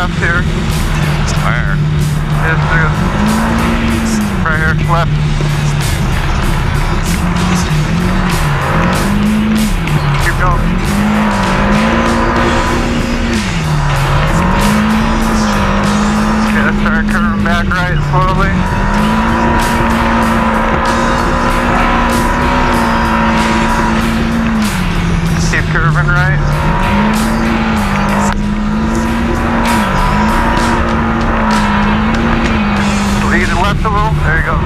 left here. Where? It's through. Right here, left. Keep going. Okay, let's start curving back right slowly. Curving right. Lead it left a little. There you go.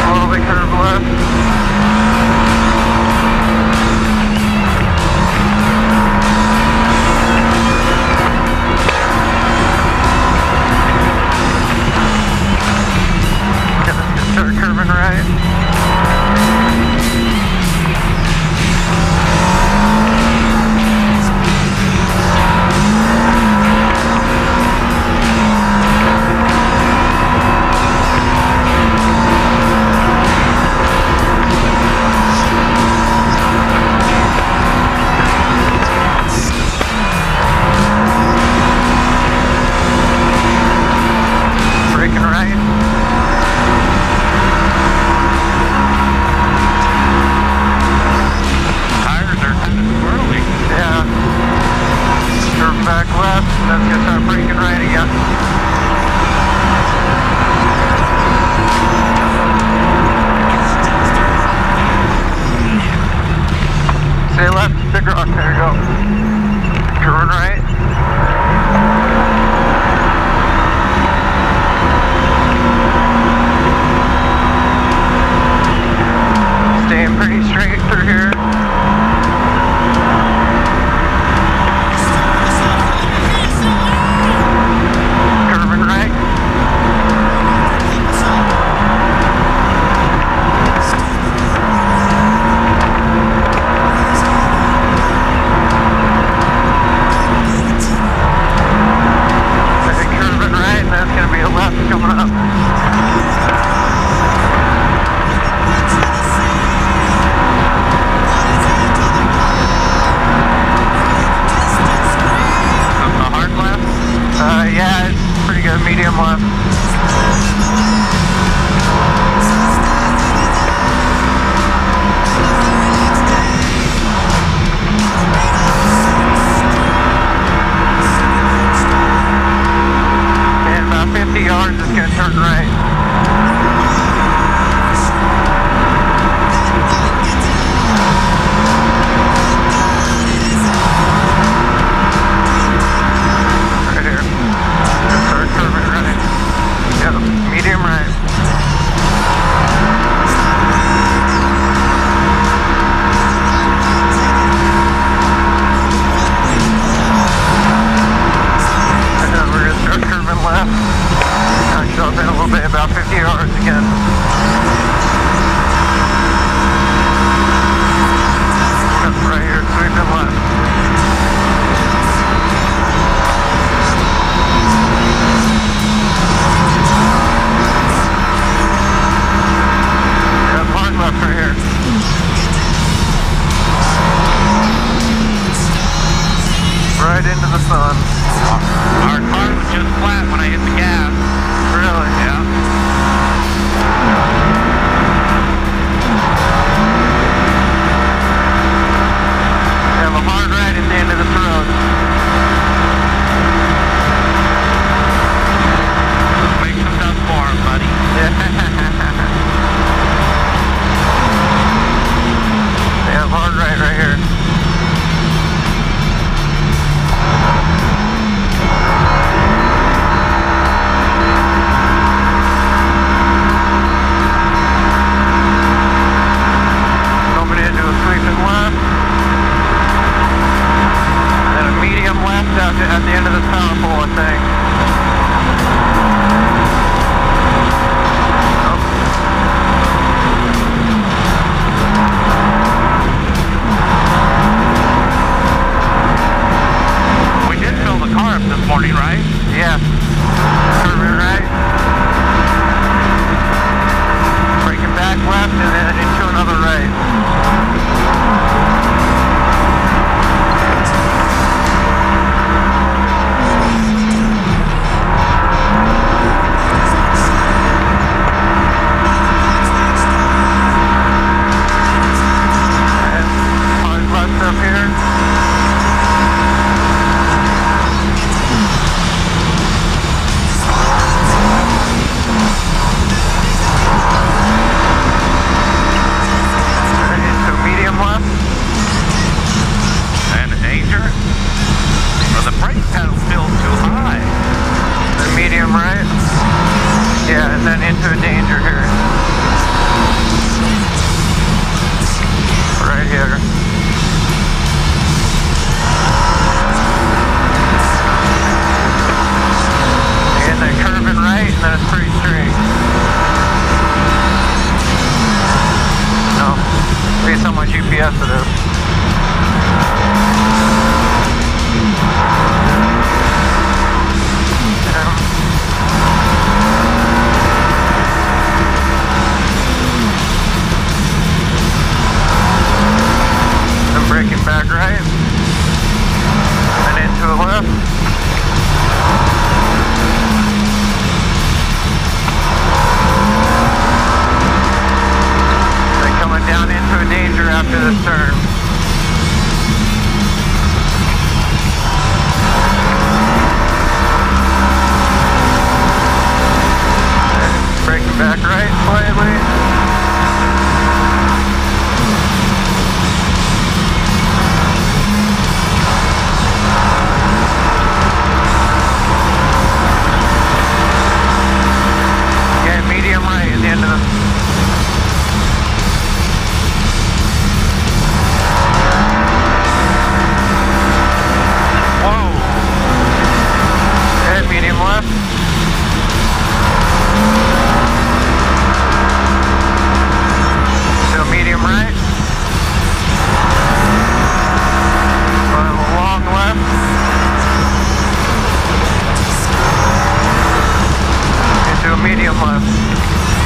Slowly curve left. Just flat when I hit the gas. Really? Yeah. right? Yeah, and then into a danger here. Right here. And then curving right, and then it's pretty straight. No, based on my GPS it is. Breaking back right, and into a left. Then coming down into a danger after this turn. And breaking back right slightly. Medium left.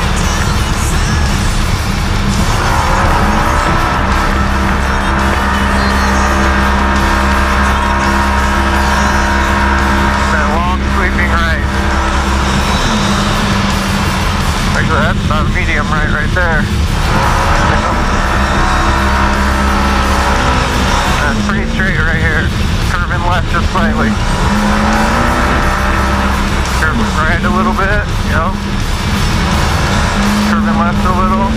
That long sweeping right. Actually, that's about medium right there. That's pretty straight right here. Curving left just slightly. Curving right a little bit, yep. Curving left a little.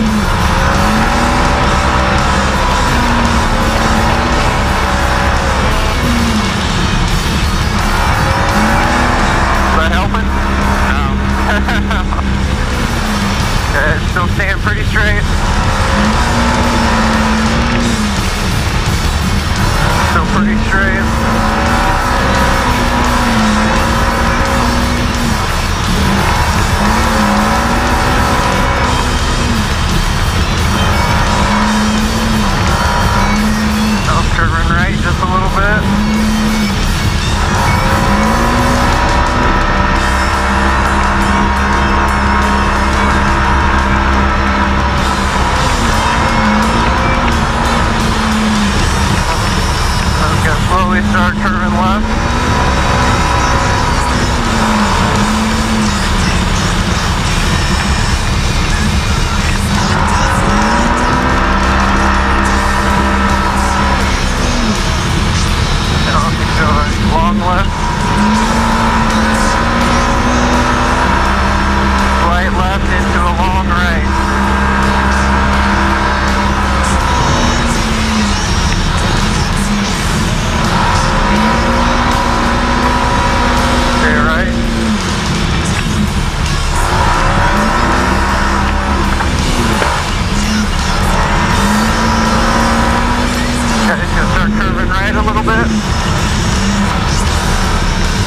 Is that helping? No. Okay, still staying pretty straight. Still pretty straight. Start curving left. Long left. Slight left into a long right.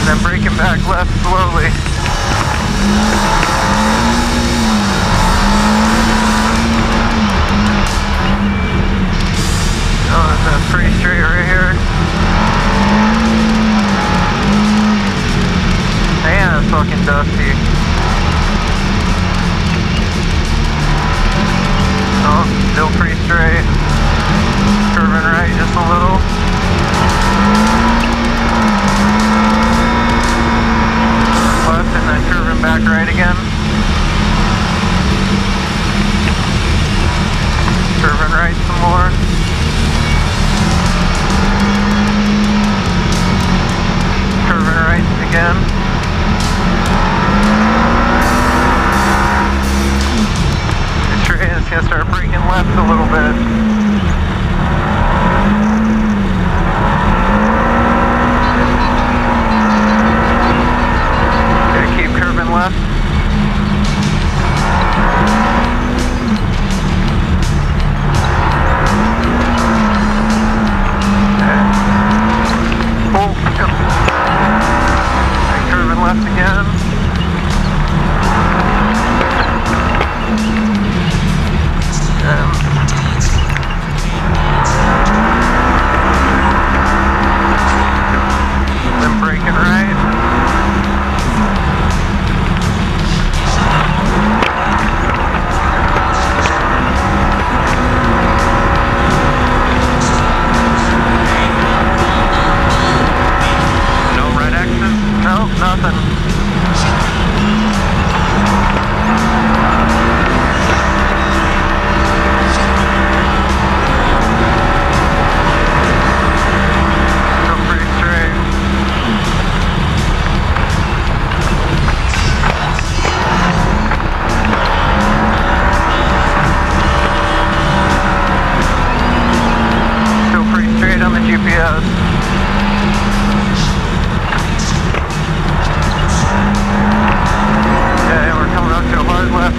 Then breaking back left slowly. Oh, that's pretty straight right here. Man, that's fucking dusty. Oh, still pretty straight. Curving right just a little. Left and then curving back right again. Curving right some more. Curving right again. It's gonna start breaking left a little bit.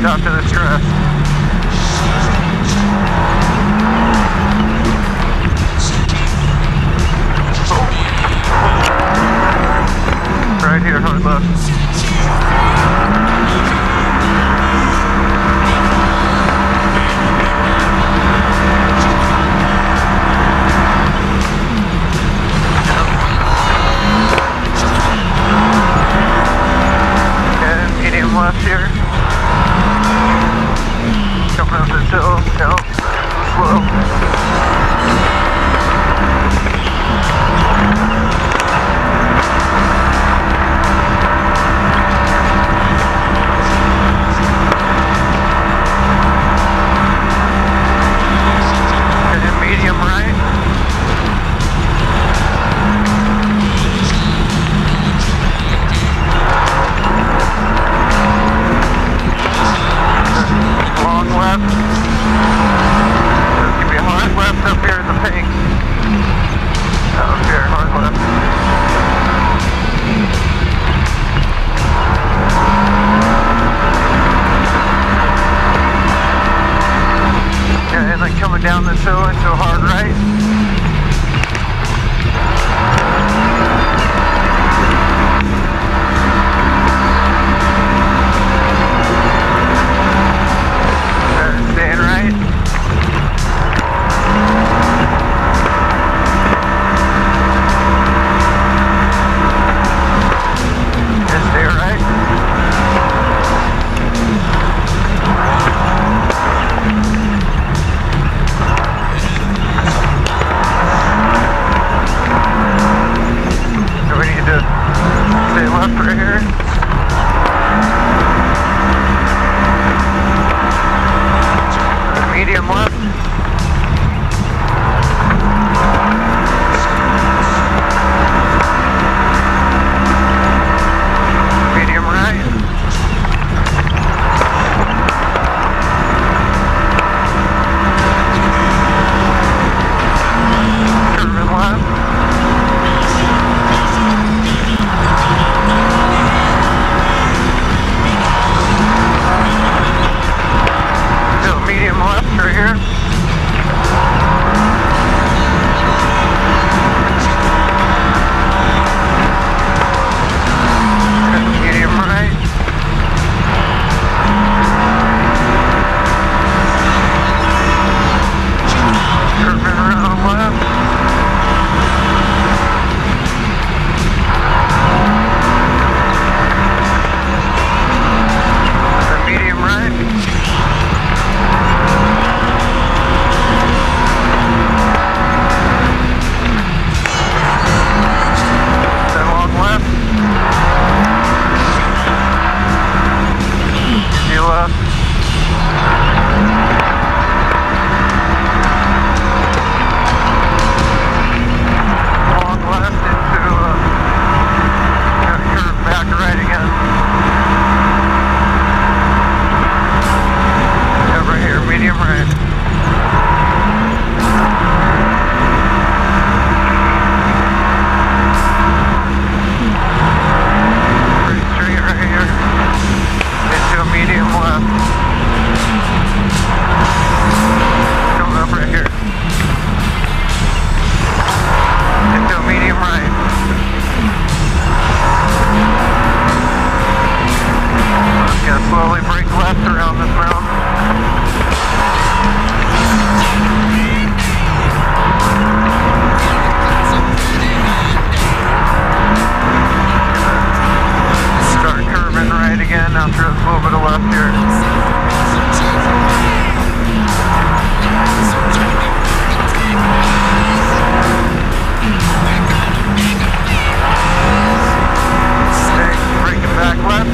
Out to this crest. Oh. Right here, hard left. Down this hill into a hard right. Back left.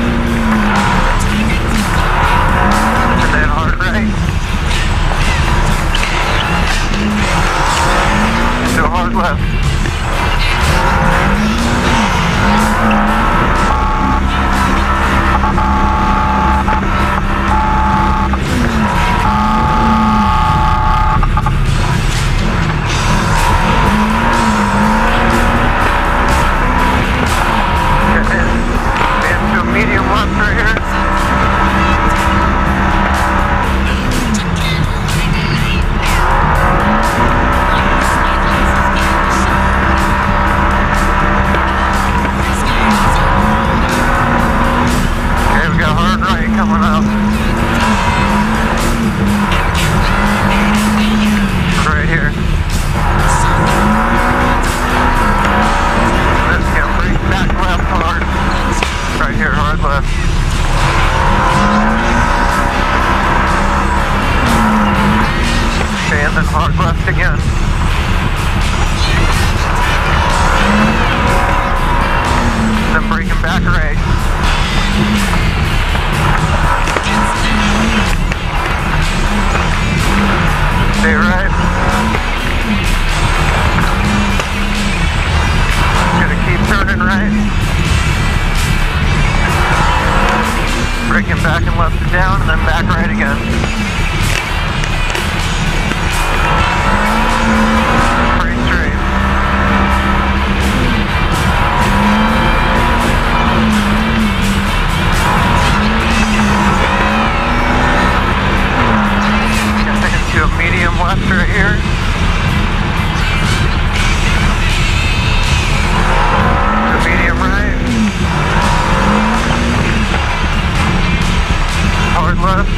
hard left. And then hard left again. Then breaking back right. Stay right. Gonna keep turning right. Breaking back and left and down, and then back right again. Left right here. The medium right. Hard left.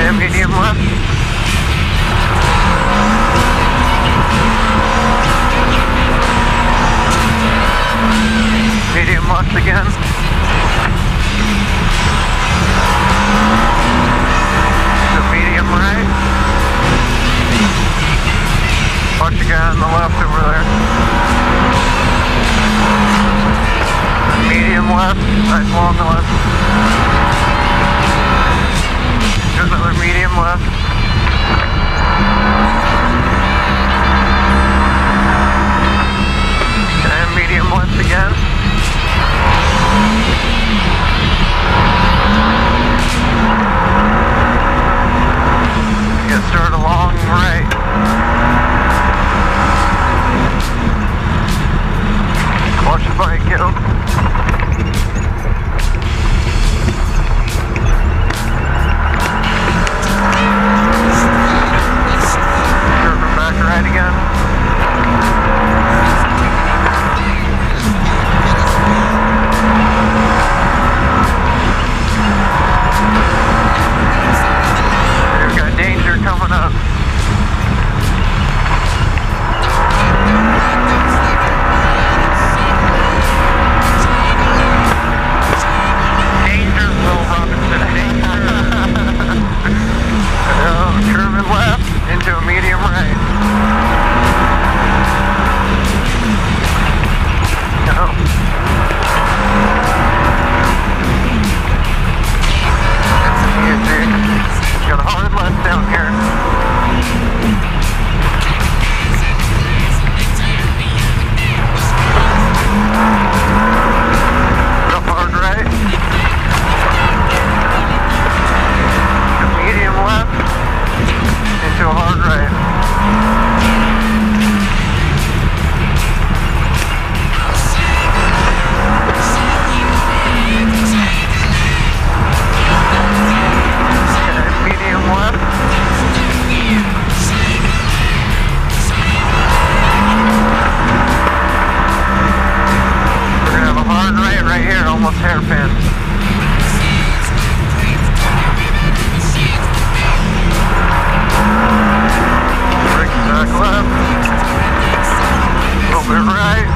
And medium left. Medium left again. Watch the guy on the left over there. Medium left, nice long left. There's another medium left. And medium left again. Get started along right. Watch the bike, get up. Curving back right again. We've got danger coming up. Curving right.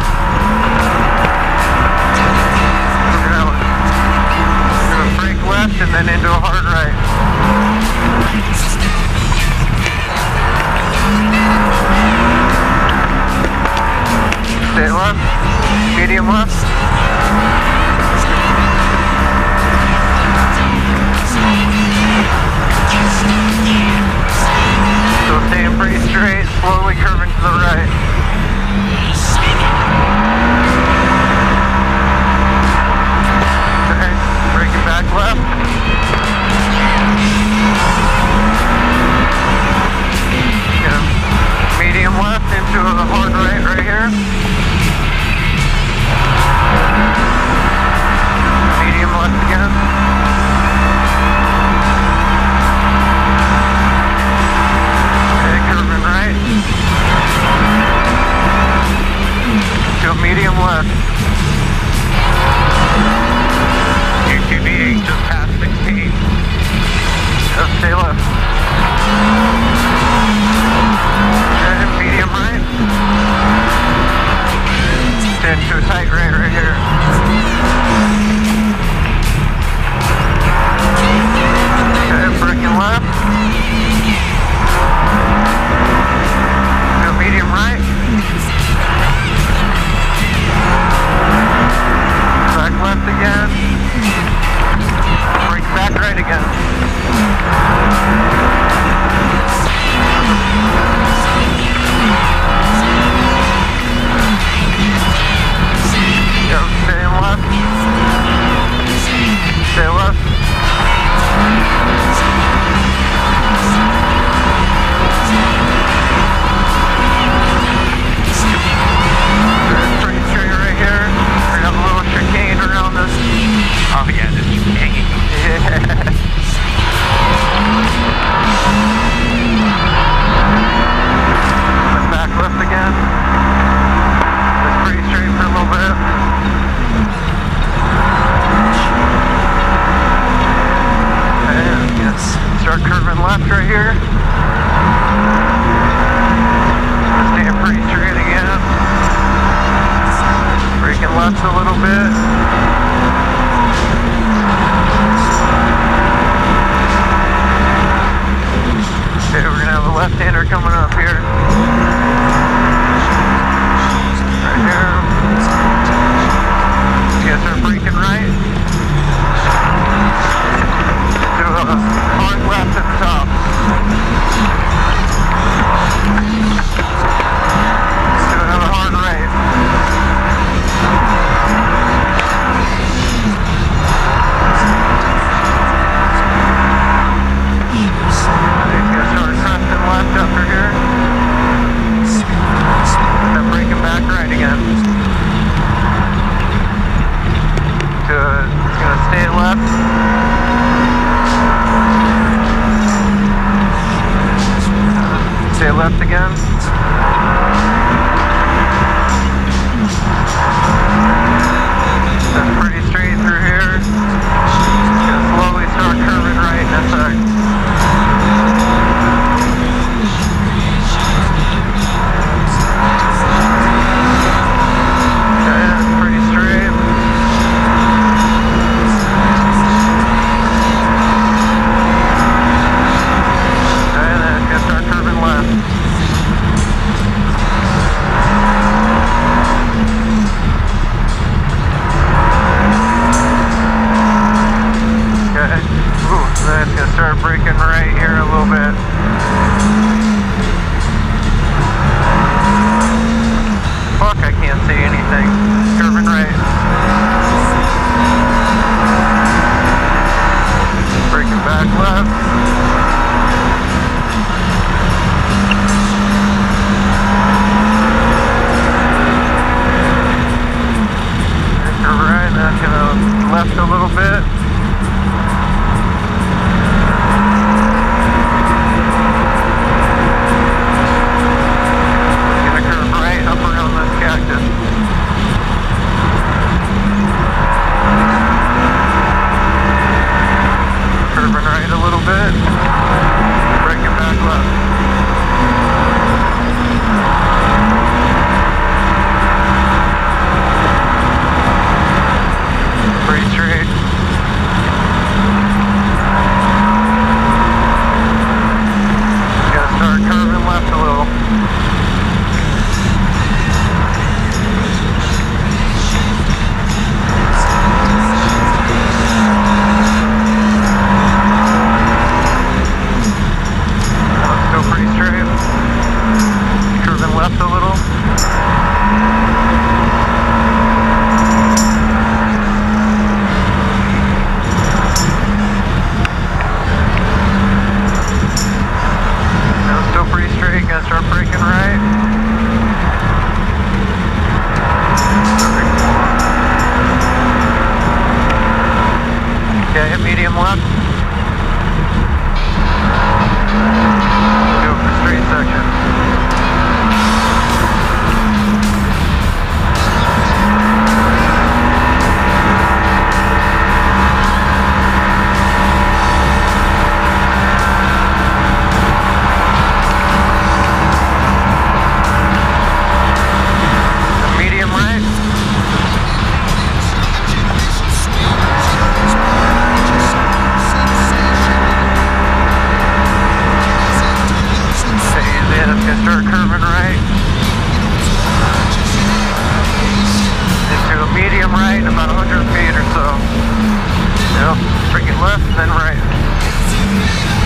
left, then right.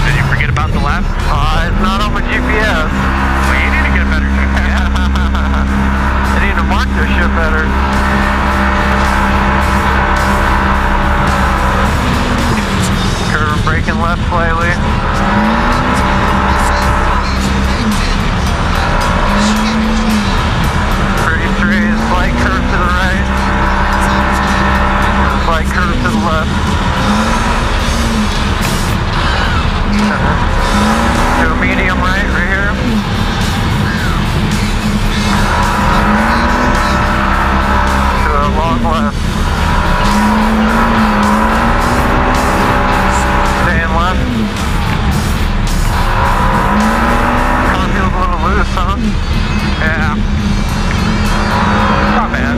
Did you forget about the left? It's not on my GPS. Well, you need to get a better GPS. I need to mark this shit better. Curve and braking left slightly. Pretty straight, slight curve to the right. Slight curve to the left. To a medium right here. To a long left. Stay in left. Kind of feels a little loose, huh? Yeah. Not bad.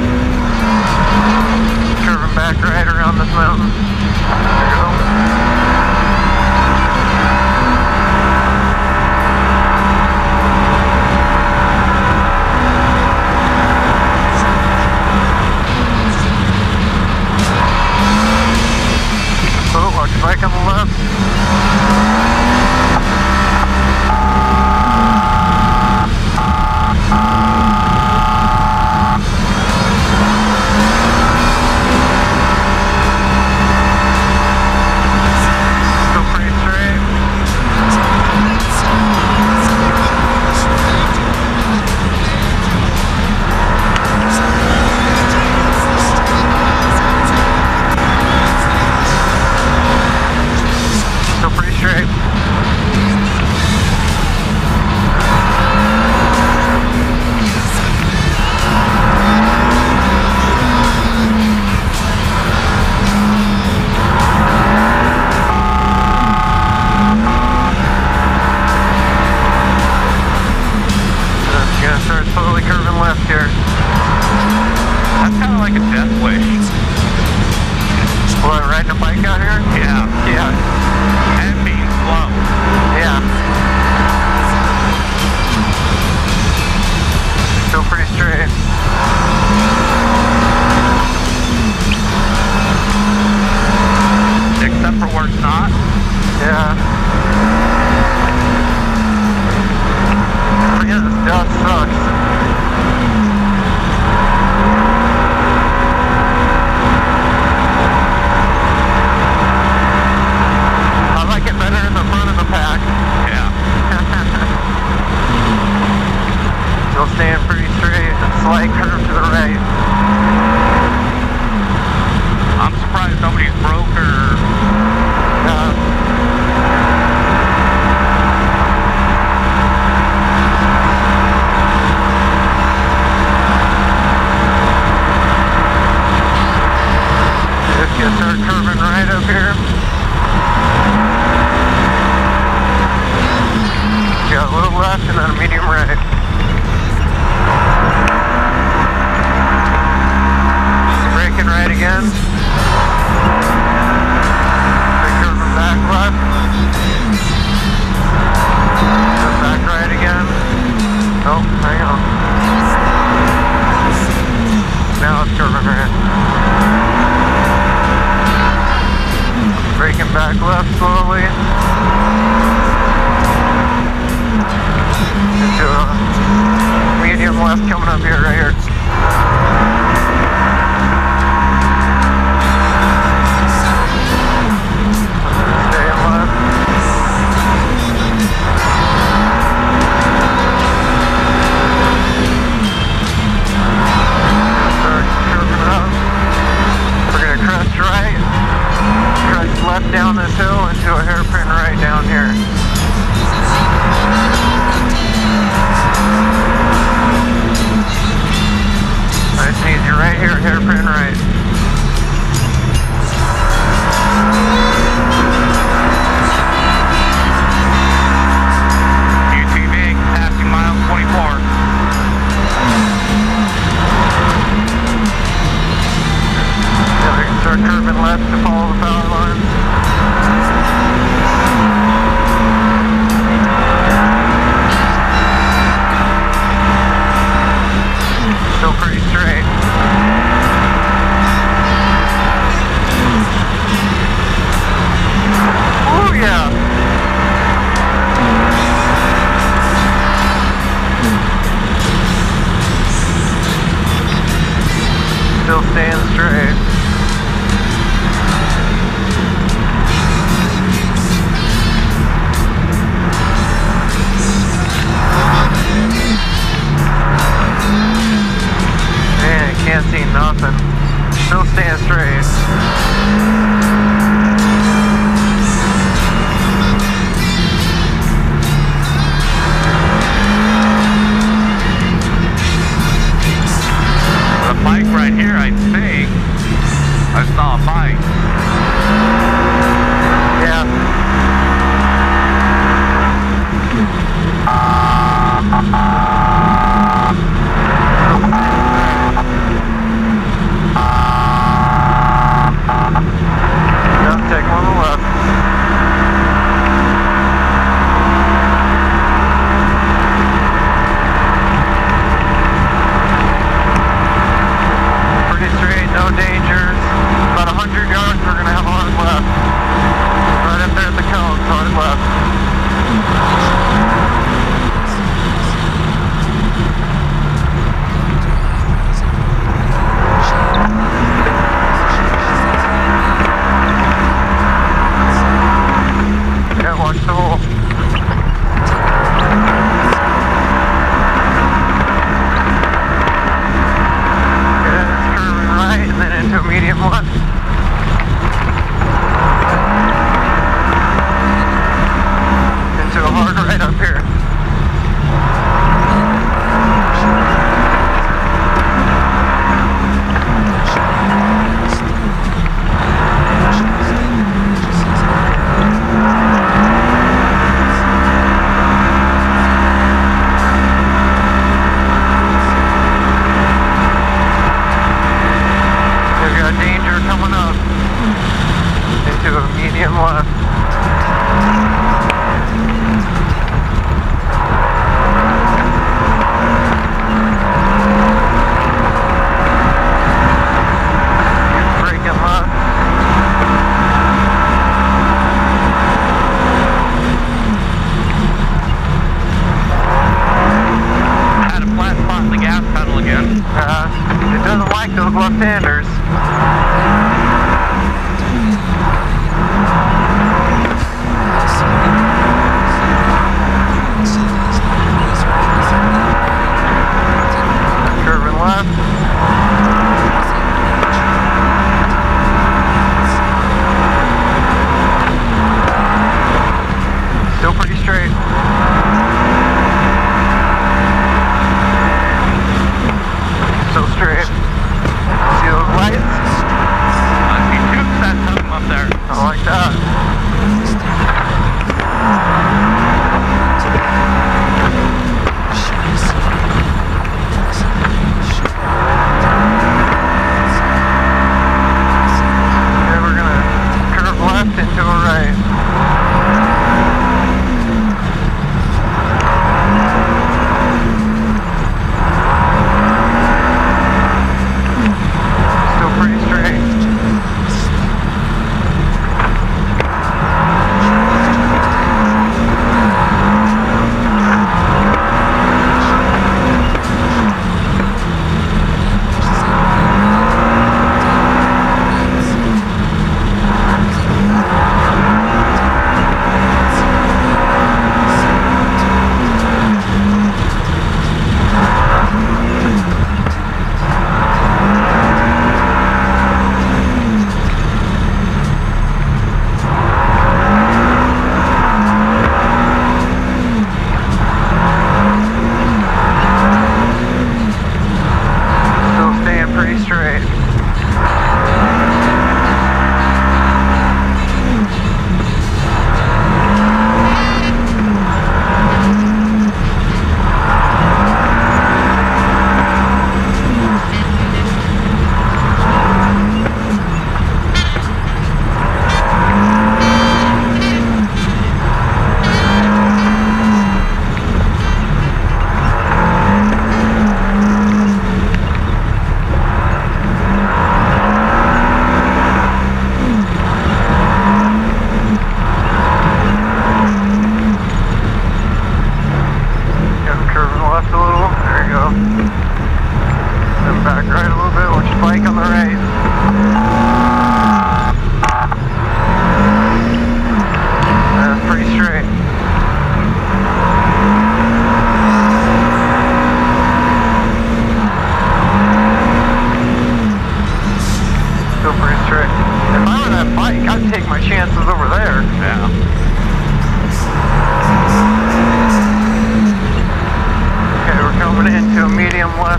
Curving back right around this mountain. There you go. Bike on the left. Still pretty straight. Still pretty straight. straight. Can't see nothing. Still staying straight. The bike right here, I think. I saw a bike. Yeah.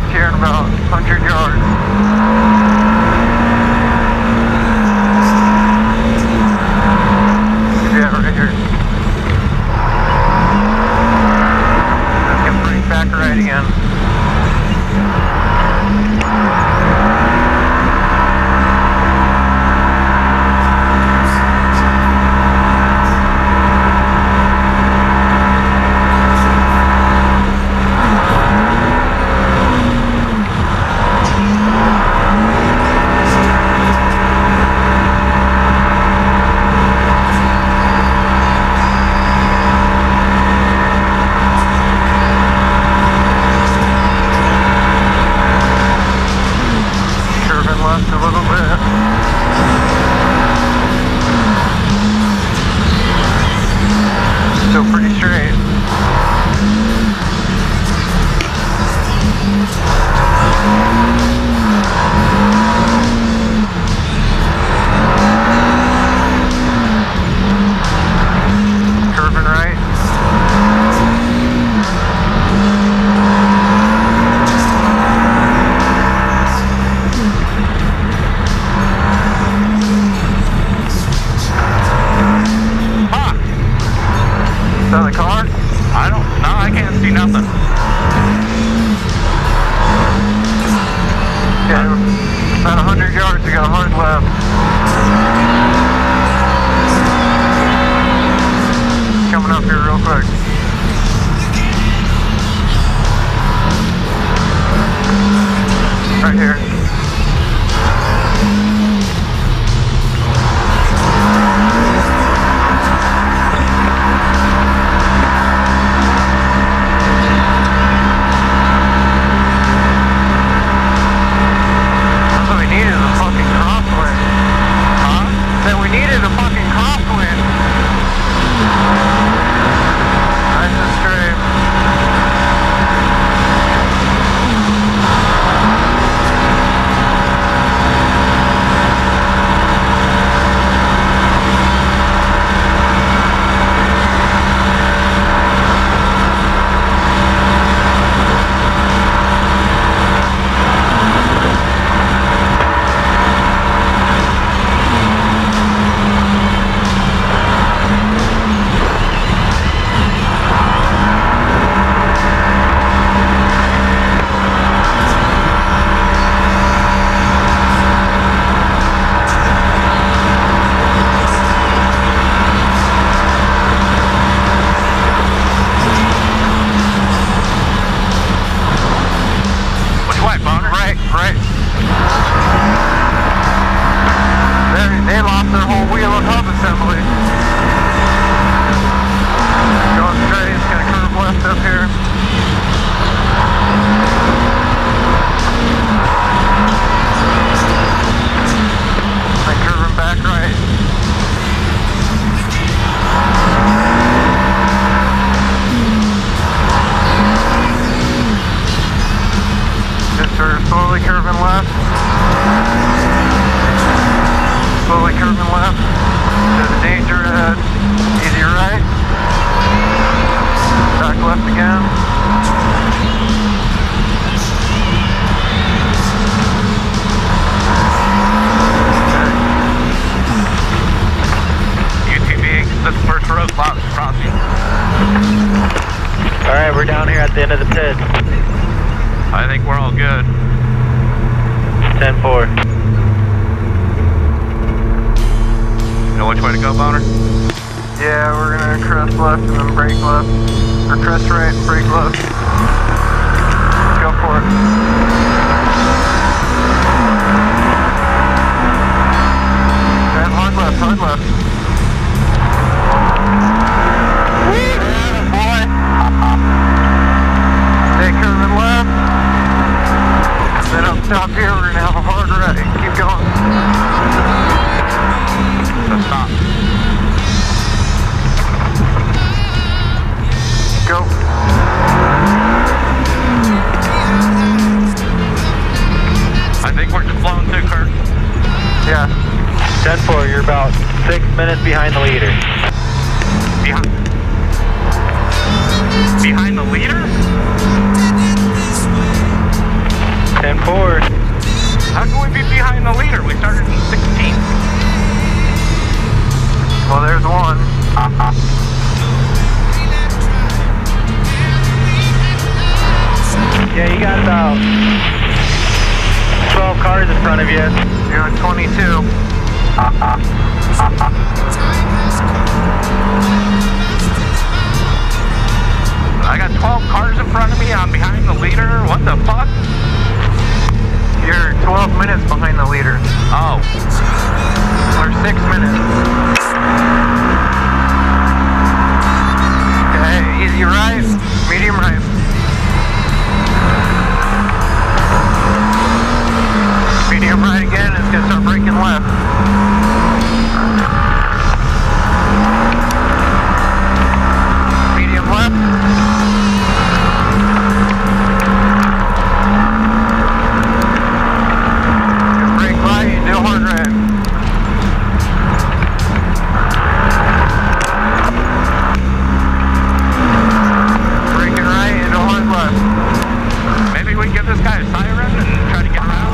left here in about 100 yards. Behind the leader? of you, 022. I got 12 cars in front of me, I'm behind the leader, what the fuck? You're 12 minutes behind the leader. Oh. Or 6 minutes. Okay, easy right, medium right. Medium right again, it's going to start breaking left. Medium left. Brake right, do a hard drag. Braking right, do a hard left. Maybe we give this guy a siren and try to get around.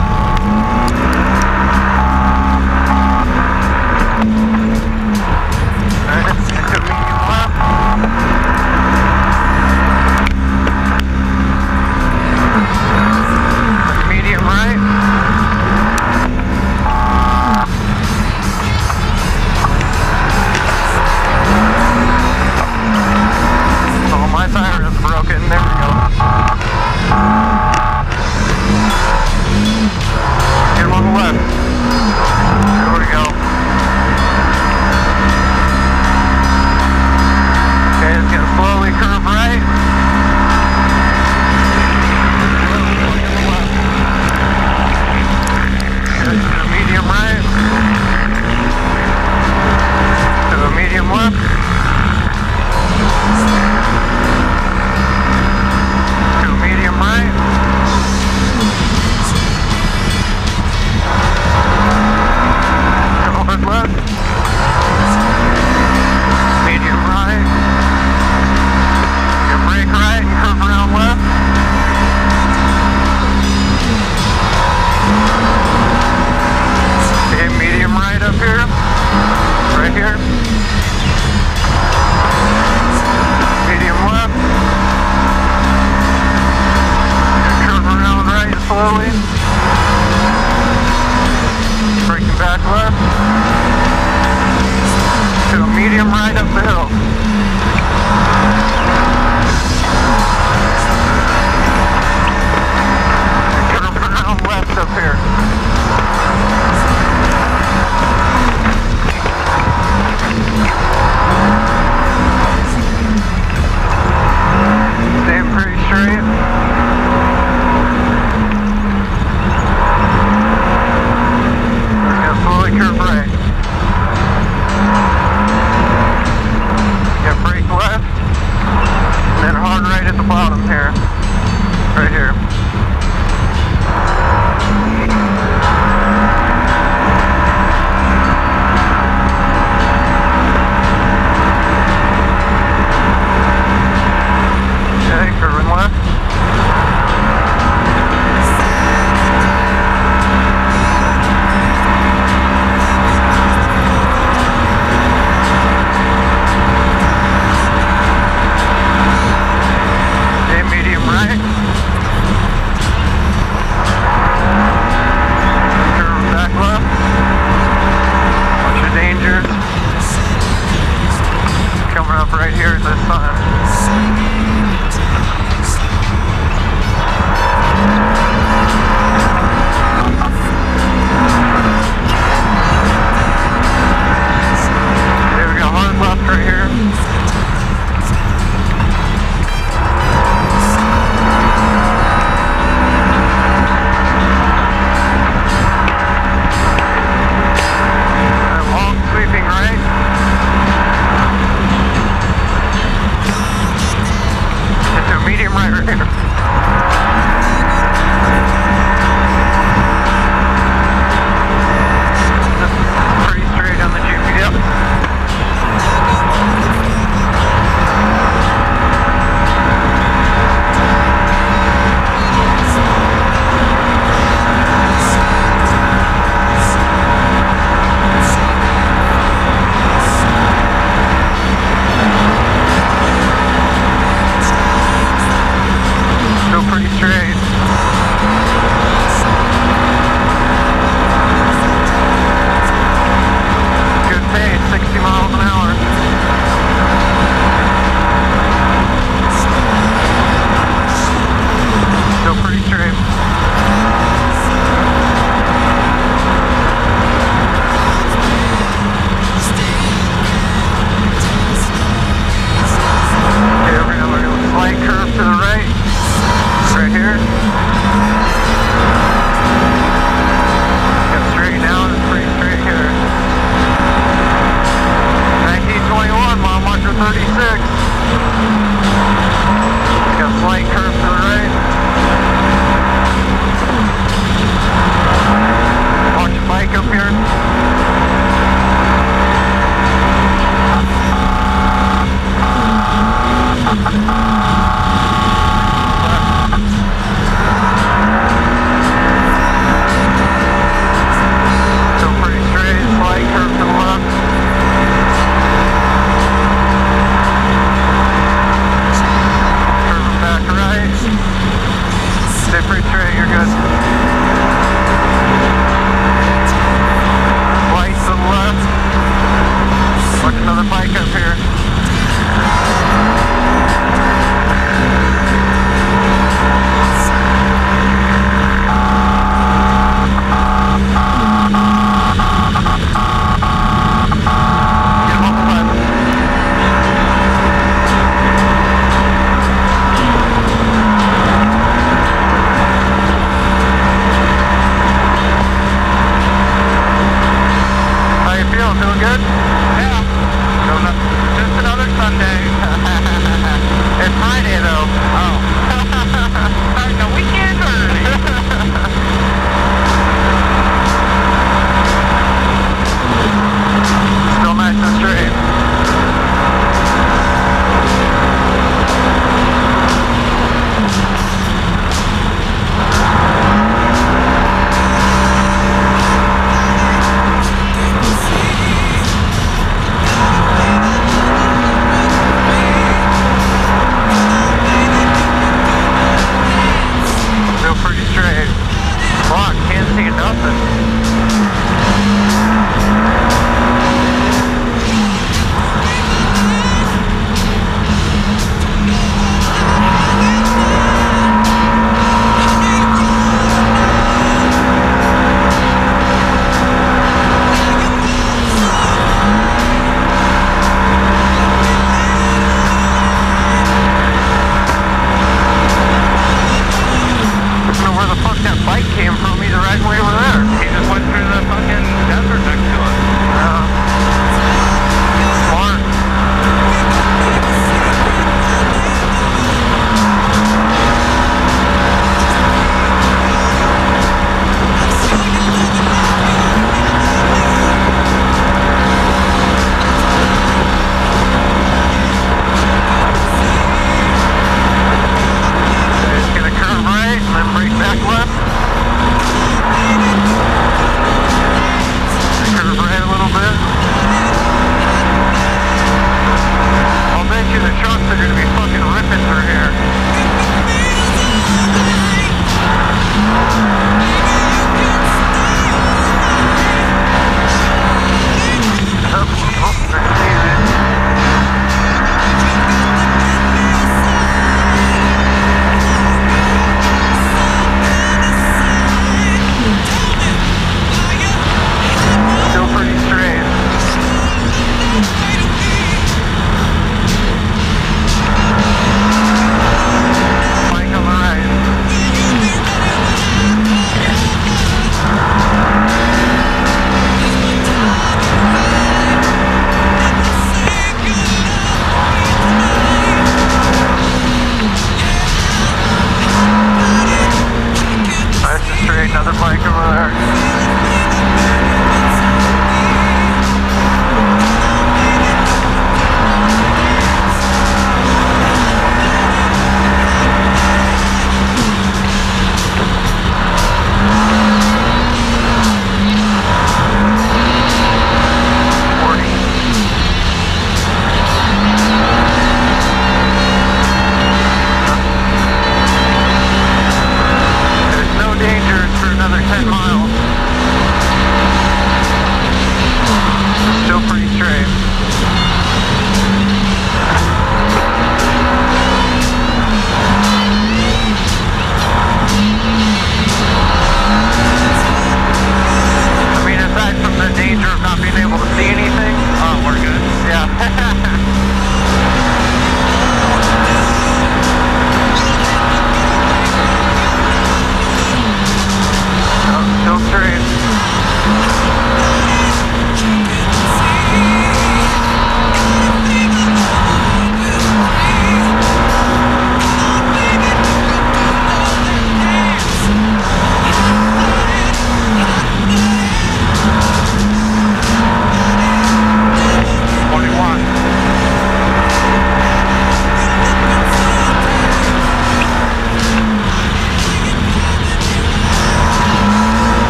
straight, another bike over there.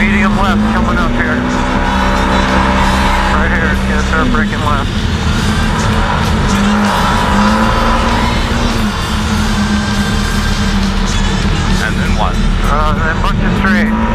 Medium left coming up here. Right here, it's going to start breaking left. And then what? Then bunch of straight.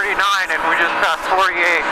49 and we just passed 48.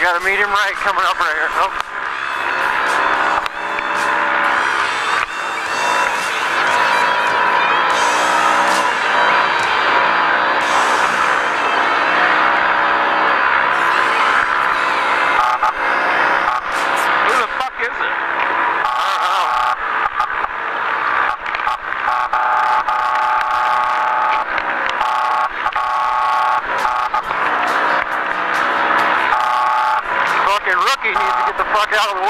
Got a medium right coming up right here. Oh. Who the fuck is it? Rookie needs to get the fuck out of the way.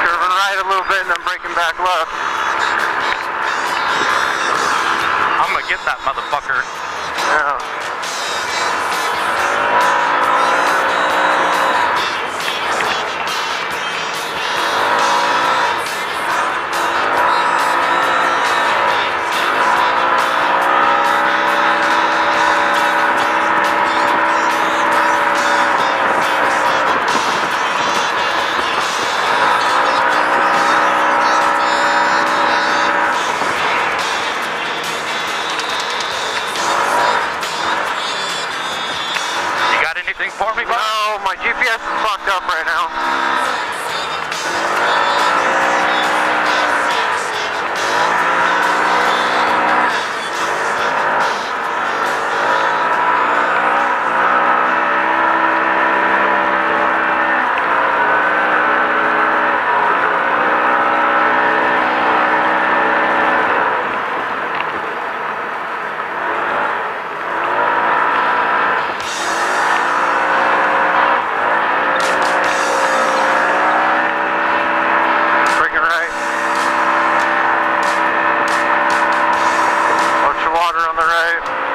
Curving right a little bit and then breaking back left. that motherfucker. Oh. For me, buddy? No, my GPS is fucked up right now. Water on the right.